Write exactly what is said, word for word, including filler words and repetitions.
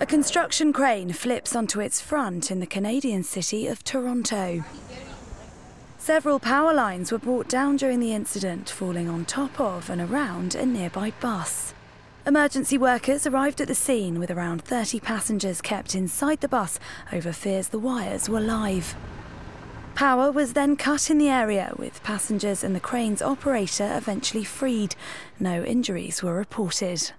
A construction crane flips onto its front in the Canadian city of Toronto. Several power lines were brought down during the incident, falling on top of and around a nearby bus. Emergency workers arrived at the scene with around thirty passengers kept inside the bus over fears the wires were live. Power was then cut in the area, with passengers and the crane's operator eventually freed. No injuries were reported.